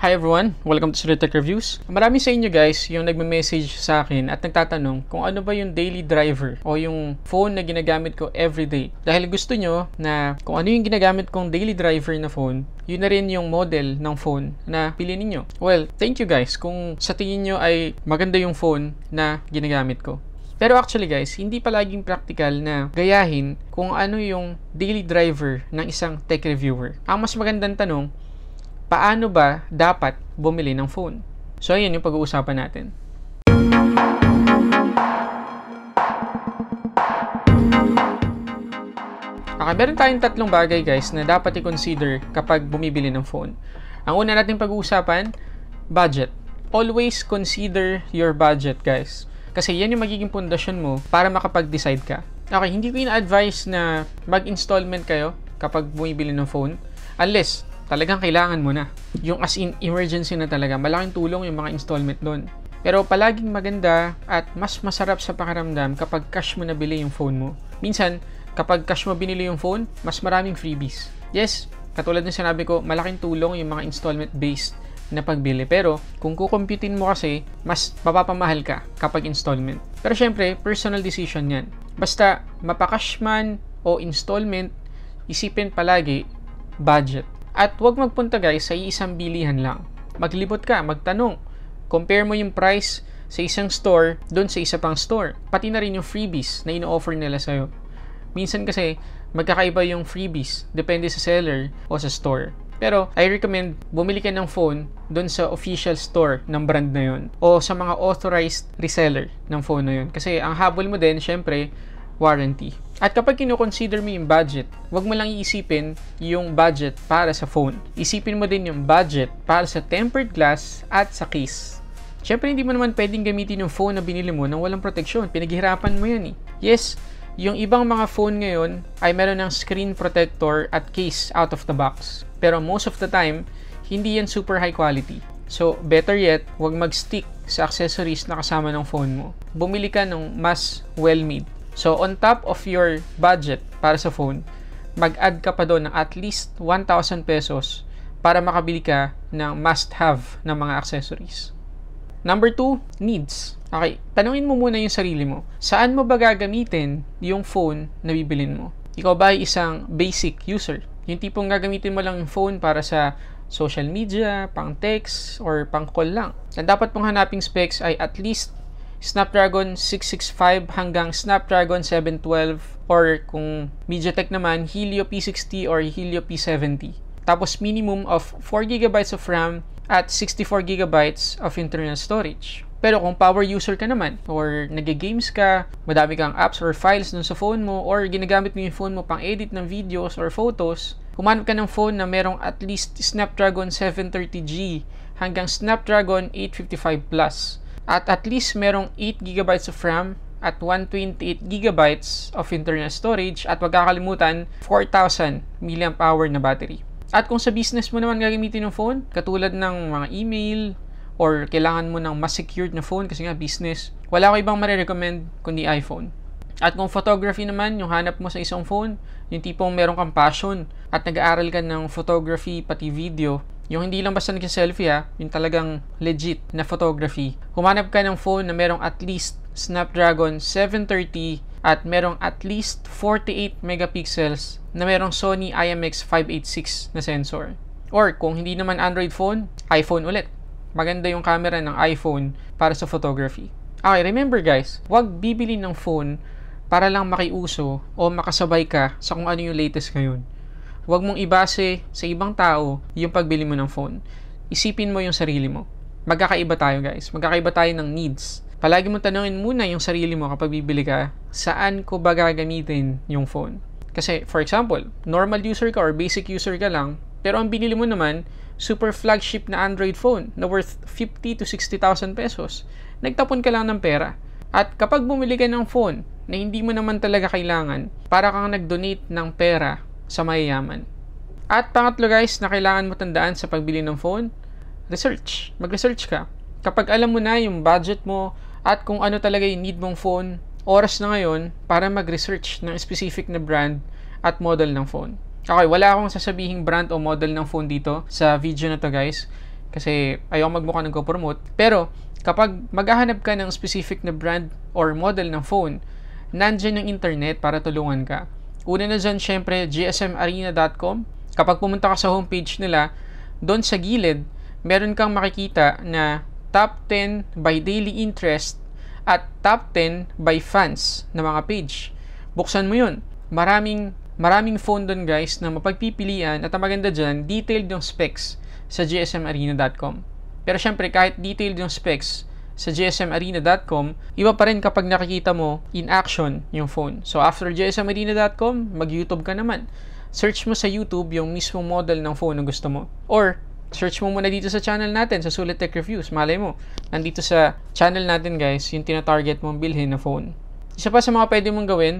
Hi everyone! Welcome to Sulit Tech Reviews. Marami sa inyo guys yung nagme-message sa akin at nagtatanong kung ano ba yung daily driver o yung phone na ginagamit ko everyday. Dahil gusto nyo na kung ano yung ginagamit kong daily driver na phone, yun na rin yung model ng phone na piliin niyo. Well, thank you guys kung sa tingin nyo ay maganda yung phone na ginagamit ko. Pero actually guys, hindi palaging practical na gayahin kung ano yung daily driver ng isang tech reviewer. Ang mas magandang tanong, paano ba dapat bumili ng phone? So ayan yung pag-uusapan natin. Okay, meron tayong tatlong bagay guys na dapat i-consider kapag bumibili ng phone. Ang una natin pag-uusapan, budget. Always consider your budget guys. Kasi yan yung magiging pundasyon mo para makapag-decide ka. Okay, hindi ko ina-advise na mag-installment kayo kapag bumibili ng phone. Unless, talagang kailangan mo na. Yung as in emergency na talaga. Malaking tulong yung mga installment doon. Pero palaging maganda at mas masarap sa pakiramdam kapag cash mo nabili yung phone mo. Minsan, kapag cash mo binili yung phone, mas maraming freebies. Yes, katulad ng sinabi ko, malaking tulong yung mga installment-based na pagbili. Pero kung kukumputin mo kasi, mas mapapamahal ka kapag installment. Pero syempre, personal decision yan. Basta mapakash man o installment, isipin palagi budget. At huwag magpunta guys sa isang bilihan lang. Maglibot ka, magtanong. Compare mo yung price sa isang store doon sa isa pang store. Pati na rin yung freebies na ino-offer nila sa'yo. Minsan kasi magkakaiba yung freebies depende sa seller o sa store. Pero I recommend bumili ka ng phone doon sa official store ng brand na yun o sa mga authorized reseller ng phone na yun. Kasi ang habol mo din, syempre, warranty. At kapag kino-consider mo yung budget, huwag mo lang iisipin yung budget para sa phone. Isipin mo din yung budget para sa tempered glass at sa case. Syempre, hindi mo naman pwedeng gamitin yung phone na binili mo nang walang proteksyon. Pinaghirapan mo yan eh. Yes, yung ibang mga phone ngayon ay meron ng screen protector at case out of the box. Pero most of the time, hindi yan super high quality. So, better yet, huwag mag-stick sa accessories na kasama ng phone mo. Bumili ka ng mas well-made. So, on top of your budget para sa phone, mag-add ka pa doon ng at least 1,000 pesos para makabili ka ng must-have na mga accessories. Number 2, needs. Okay, tanungin mo muna yung sarili mo. Saan mo ba gagamitin yung phone na bibilin mo? Ikaw ba ay isang basic user? Yung tipong gagamitin mo lang yung phone para sa social media, pang text, or pang call lang. Ang dapat mong hanaping specs ay at least Snapdragon 665 hanggang Snapdragon 712 or kung MediaTek naman, Helio P60 or Helio P70. Tapos minimum of 4GB of RAM at 64GB of internal storage. Pero kung power user ka naman or nag-games ka, madami kang apps or files dun sa phone mo or ginagamit mo yung phone mo pang edit ng videos or photos, kumanap ka ng phone na merong at least Snapdragon 730G hanggang Snapdragon 855+. At least merong 8GB of RAM at 128GB of internal storage at wag kakalimutan 4,000 mAh na battery. At kung sa business mo naman gagamitin ng phone, katulad ng mga email, or kailangan mo ng mas secured na phone kasi nga business, wala ko ibang marirecommend kundi iPhone. At kung photography naman, yung hanap mo sa isang phone, yung tipong meron kang passion at nag-aaral ka ng photography pati video, yung hindi lang basta nagsiselfie ha, yung talagang legit na photography, humanap ka ng phone na merong at least Snapdragon 730 at merong at least 48 megapixels na merong Sony IMX586 na sensor. Or kung hindi naman Android phone, iPhone ulit. Maganda yung camera ng iPhone para sa photography. Okay, remember guys, huwag bibili ng phone para lang makiuso o makasabay ka sa kung ano yung latest ngayon. Huwag mong ibase sa ibang tao yung pagbili mo ng phone. Isipin mo yung sarili mo. Magkakaiba tayo guys. Magkakaiba tayo ng needs. Palagi mong tanungin muna yung sarili mo kapag bibili ka, saan ko ba gagamitin yung phone? Kasi for example, normal user ka or basic user ka lang, pero ang binili mo naman, super flagship na Android phone na worth 50 to 60,000 pesos. Nagtapon ka lang ng pera. At kapag bumili ka ng phone na hindi mo naman talaga kailangan, para kang nag-donate ng pera sa mayayaman. At pangatlo guys na kailangan mo tandaan sa pagbili ng phone, research. Mag-research ka. Kapag alam mo na yung budget mo at kung ano talaga yung need mong phone, oras na ngayon para mag-research ng specific na brand at model ng phone. Okay, wala akong sasabihing brand o model ng phone dito sa video na to guys. kasi ayaw magmukha ng ko-promote. Pero kapag maghahanap ka ng specific na brand or model ng phone, nandiyan yung internet para tulungan ka. Una na dyan syempre gsmarena.com. Kapag pumunta ka sa homepage nila, doon sa gilid meron kang makikita na top 10 by daily interest at top 10 by fans na mga page. Buksan mo yun. Maraming phone doon guys na mapagpipilian, at ang maganda dyan, detailed yung specs sa gsmarena.com. Pero syempre, kahit detailed yung specs sa gsmarena.com, iba pa rin kapag nakikita mo in action yung phone. So, after gsmarena.com, mag-YouTube ka naman. Search mo sa YouTube yung mismong model ng phone na gusto mo. Or, search mo muna dito sa channel natin, sa Sulit Tech Reviews. Malay mo, nandito sa channel natin guys, yung tina-target mong bilhin na phone. Isa pa sa mga pwede mong gawin,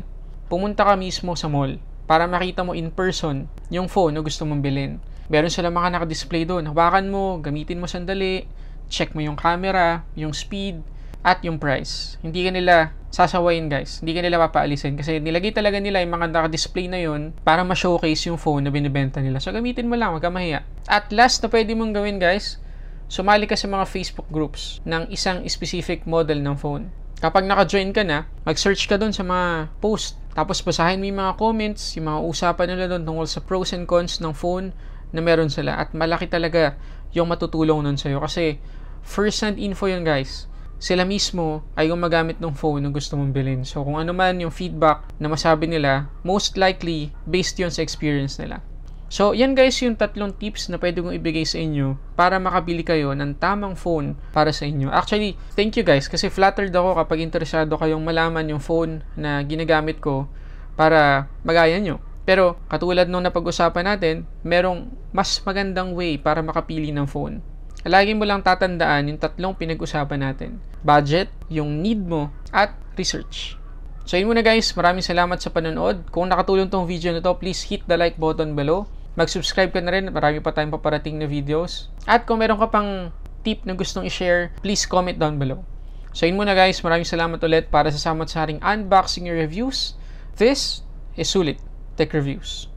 pumunta ka mismo sa mall para makita mo in person yung phone na gusto mong bilhin. Meron sila mga naka-display doon. Hawakan mo, gamitin mo sandali, check mo yung camera, yung speed, at yung price. Hindi ka nila sasawayin guys. Hindi ka nila papaalisin kasi nilagay talaga nila yung mga naka-display na yun para ma-showcase yung phone na binibenta nila. So gamitin mo lang, huwag ka mahiya. At last na pwede mong gawin guys, sumali ka sa mga Facebook groups ng isang specific model ng phone. Kapag naka-join ka na, mag-search ka doon sa mga post. Tapos basahin mo yung mga comments, yung mga usapan nila doon tungkol sa pros and cons ng phone na meron sila. At malaki talaga yung matutulong nun sa'yo. Kasi first-hand info yun guys. Sila mismo ay gumagamit ng phone na gusto mong bilhin. So kung ano man yung feedback na masabi nila, most likely based yun sa experience nila. So yan guys yung tatlong tips na pwede kong ibigay sa inyo para makabili kayo ng tamang phone para sa inyo. Actually, thank you guys kasi flattered ako kapag interesado kayong malaman yung phone na ginagamit ko para magaya nyo. Pero katulad nung napag-usapan natin, merong mas magandang way para makapili ng phone. Lagi mo lang tatandaan yung tatlong pinag-usapan natin. Budget, yung need mo, at research. So yun muna guys, maraming salamat sa panonood. Kung nakatulong tong video na to, please hit the like button below. Mag-subscribe ka na rin, marami pa tayong paparating na videos. At kung meron ka pang tip na gustong i-share, please comment down below. So yun muna guys, maraming salamat ulit para sa samot-saring unboxing and reviews. This is Sulit Tech Reviews.